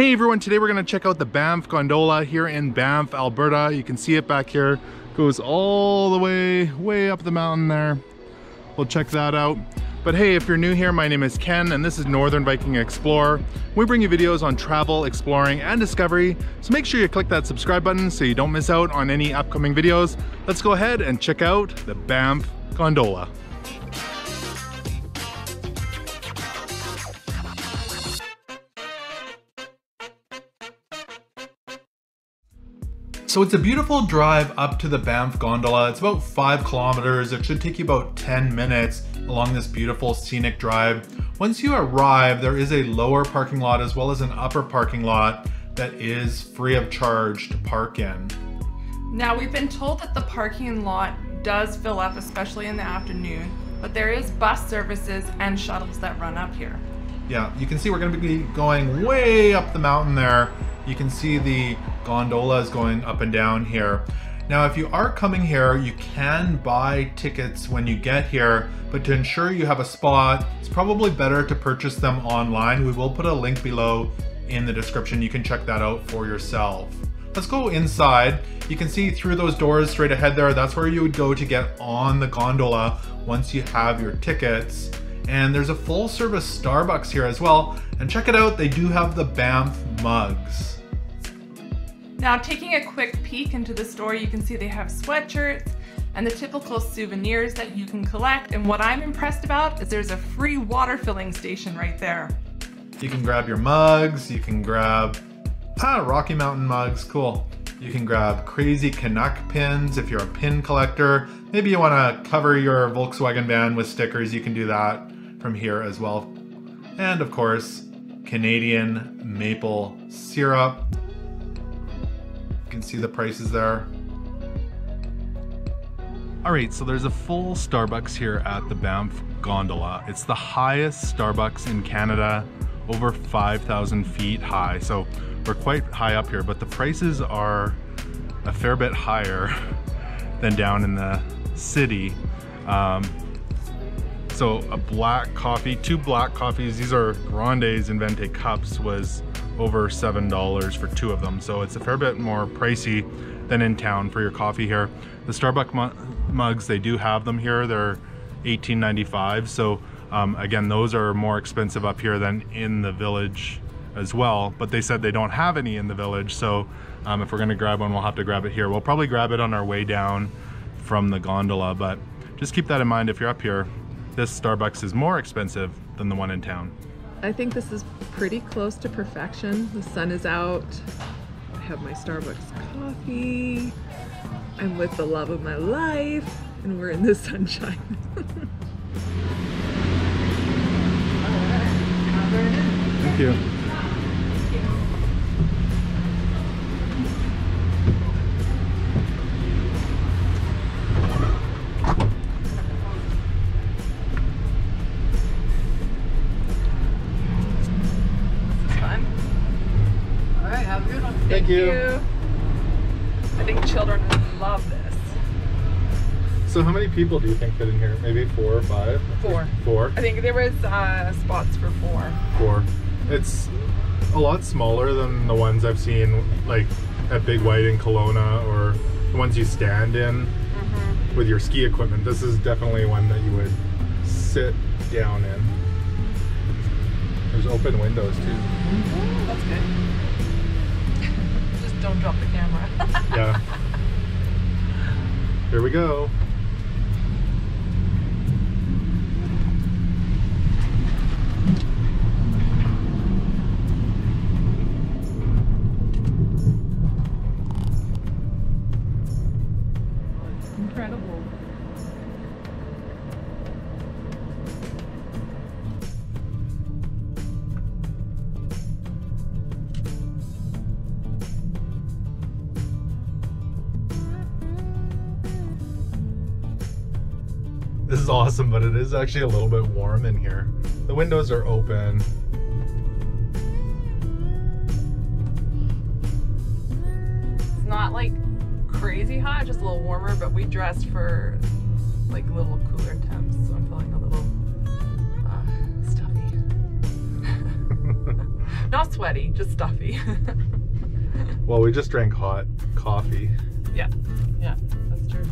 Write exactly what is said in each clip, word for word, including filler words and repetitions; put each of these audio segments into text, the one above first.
Hey everyone, today we're going to check out the Banff Gondola here in Banff, Alberta. You can see it back here. It goes all the way, way up the mountain there. We'll check that out. But hey, if you're new here, my name is Ken and this is Northern Viking Explorer. We bring you videos on travel, exploring, and discovery, so make sure you click that subscribe button so you don't miss out on any upcoming videos. Let's go ahead and check out the Banff Gondola. So it's a beautiful drive up to the Banff Gondola. It's about five kilometers. It should take you about ten minutes along this beautiful scenic drive. Once you arrive, there is a lower parking lot as well as an upper parking lot that is free of charge to park in. Now we've been told that the parking lot does fill up, especially in the afternoon, but there is bus services and shuttles that run up here. Yeah, you can see we're gonna be going way up the mountain there. You can see the gondola is going up and down here. Now, if you are coming here, you can buy tickets when you get here, but to ensure you have a spot, it's probably better to purchase them online. We will put a link below in the description. You can check that out for yourself. Let's go inside. You can see through those doors straight ahead there, that's where you would go to get on the gondola once you have your tickets. And there's a full service Starbucks here as well. And check it out, they do have the Banff mugs. Now, taking a quick peek into the store, you can see they have sweatshirts and the typical souvenirs that you can collect. And what I'm impressed about is there's a free water filling station right there. You can grab your mugs, you can grab ah, Rocky Mountain mugs, cool. You can grab crazy Canuck pins if you're a pin collector. Maybe you wanna cover your Volkswagen van with stickers, you can do that from here as well. And of course, Canadian maple syrup. You can see the prices there. All right, so there's a full Starbucks here at the Banff Gondola. It's the highest Starbucks in Canada, over five thousand feet high. So we're quite high up here, but the prices are a fair bit higher than down in the city. Um, So a black coffee, two black coffees, these are Grandes and Venti cups, was over seven dollars for two of them. So it's a fair bit more pricey than in town for your coffee here. The Starbucks mugs, they do have them here. They're eighteen ninety-five. So um, again, those are more expensive up here than in the village as well. But they said they don't have any in the village. So um, if we're gonna grab one, we'll have to grab it here. We'll probably grab it on our way down from the gondola, but just keep that in mind if you're up here. This Starbucks is more expensive than the one in town. I think this is pretty close to perfection. The sun is out. I have my Starbucks coffee. I'm with the love of my life, and we're in the sunshine. Thank you. Thank you. I think children love this. So how many people do you think fit in here? Maybe four or five? Four. Four? I think there was uh, spots for four. Four. It's a lot smaller than the ones I've seen like at Big White in Kelowna or the ones you stand in mm-hmm. with your ski equipment. This is definitely one that you would sit down in. There's open windows too. Mm-hmm. That's good. Don't drop the camera. Yeah. Here we go. Incredible. This is awesome, but it is actually a little bit warm in here. The windows are open. It's not like crazy hot, just a little warmer, but we dressed for like a little cooler temps, so I'm feeling a little uh, stuffy. Not sweaty, just stuffy. Well, we just drank hot coffee. Yeah, yeah, that's true.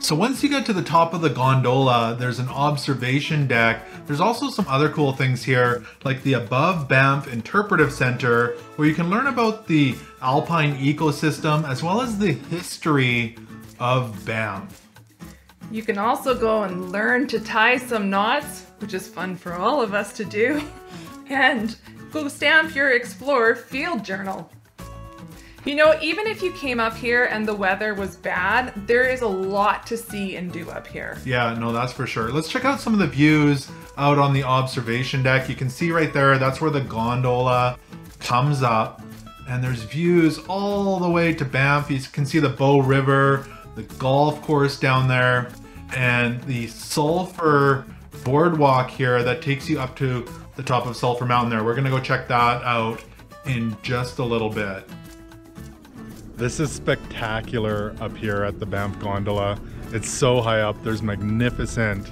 So once you get to the top of the gondola, there's an observation deck. There's also some other cool things here, like the Above Banff Interpretive Center, where you can learn about the alpine ecosystem as well as the history of Banff. You can also go and learn to tie some knots, which is fun for all of us to do, and go stamp your Explorer field journal. You know, even if you came up here and the weather was bad, there is a lot to see and do up here. Yeah, no, that's for sure. Let's check out some of the views out on the observation deck. You can see right there, that's where the gondola comes up. And there's views all the way to Banff. You can see the Bow River, the golf course down there, and the Sulphur Boardwalk here that takes you up to the top of Sulphur Mountain there. We're gonna go check that out in just a little bit. This is spectacular up here at the Banff Gondola. It's so high up. There's magnificent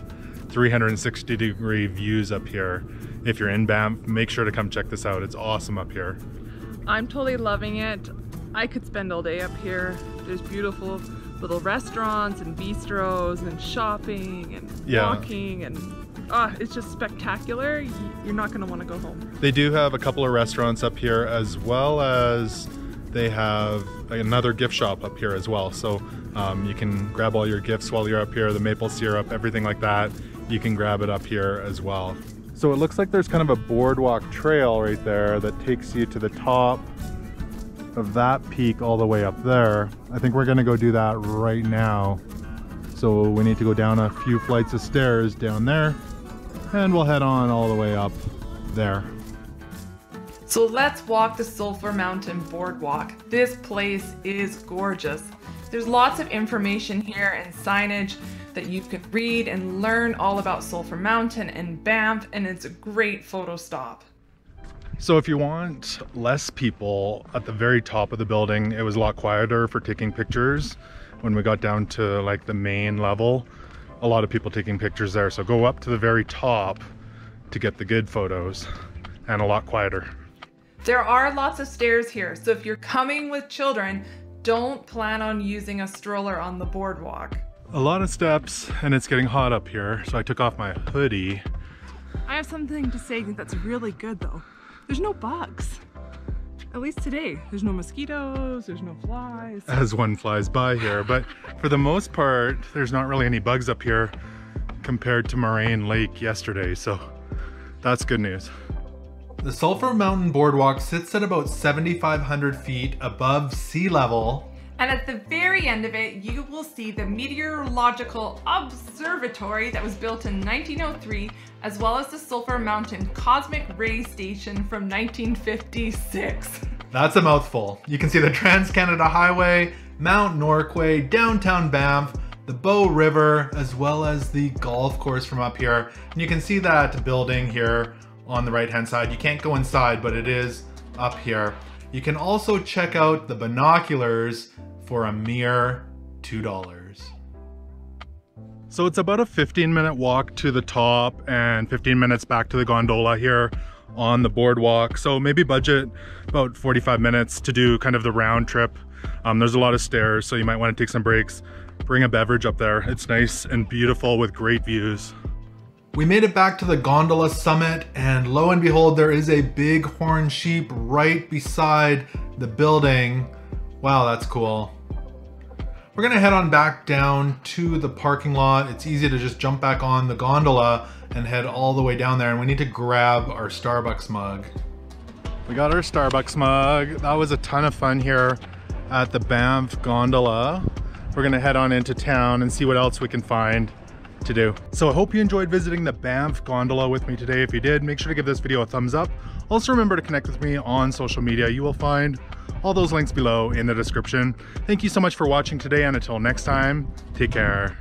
three hundred sixty degree views up here. If you're in Banff, make sure to come check this out. It's awesome up here. I'm totally loving it. I could spend all day up here. There's beautiful little restaurants and bistros and shopping and yeah. walking and ah, it's just spectacular. You're not gonna wanna go home. They do have a couple of restaurants up here, as well as they have another gift shop up here as well. So um, you can grab all your gifts while you're up here, the maple syrup, everything like that. You can grab it up here as well. So it looks like there's kind of a boardwalk trail right there that takes you to the top of that peak all the way up there. I think we're gonna go do that right now. So we need to go down a few flights of stairs down there and we'll head on all the way up there. So let's walk the Sulphur Mountain Boardwalk. This place is gorgeous. There's lots of information here and signage that you can read and learn all about Sulphur Mountain and Banff, and it's a great photo stop. So if you want less people at the very top of the building, it was a lot quieter for taking pictures. When we got down to like the main level, a lot of people taking pictures there. So go up to the very top to get the good photos, and a lot quieter. There are lots of stairs here, so if you're coming with children, don't plan on using a stroller on the boardwalk. A lot of steps, and it's getting hot up here, so I took off my hoodie. I have something to say that's really good though. There's no bugs. At least today. There's no mosquitoes, there's no flies. As one flies by here, but for the most part, there's not really any bugs up here compared to Moraine Lake yesterday, so that's good news. The Sulphur Mountain Boardwalk sits at about seventy-five hundred feet above sea level. And at the very end of it, you will see the Meteorological Observatory that was built in nineteen oh three, as well as the Sulphur Mountain Cosmic Ray Station from nineteen fifty-six. That's a mouthful. You can see the Trans-Canada Highway, Mount Norquay, downtown Banff, the Bow River, as well as the golf course from up here. And you can see that building here on the right hand side. You can't go inside, but it is up here. You can also check out the binoculars for a mere two dollars. So it's about a fifteen minute walk to the top and fifteen minutes back to the gondola here on the boardwalk. So maybe budget about forty-five minutes to do kind of the round trip. Um, there's a lot of stairs, so you might want to take some breaks. Bring a beverage up there. It's nice and beautiful with great views. We made it back to the gondola summit, and lo and behold, there is a bighorn sheep right beside the building. Wow, that's cool. We're gonna head on back down to the parking lot. It's easy to just jump back on the gondola and head all the way down there, and we need to grab our Starbucks mug. We got our Starbucks mug. That was a ton of fun here at the Banff Gondola. We're gonna head on into town and see what else we can find to do. So I hope you enjoyed visiting the Banff Gondola with me today. If you did, make sure to give this video a thumbs up. Also remember to connect with me on social media. You will find all those links below in the description. Thank you so much for watching today, and until next time, take care.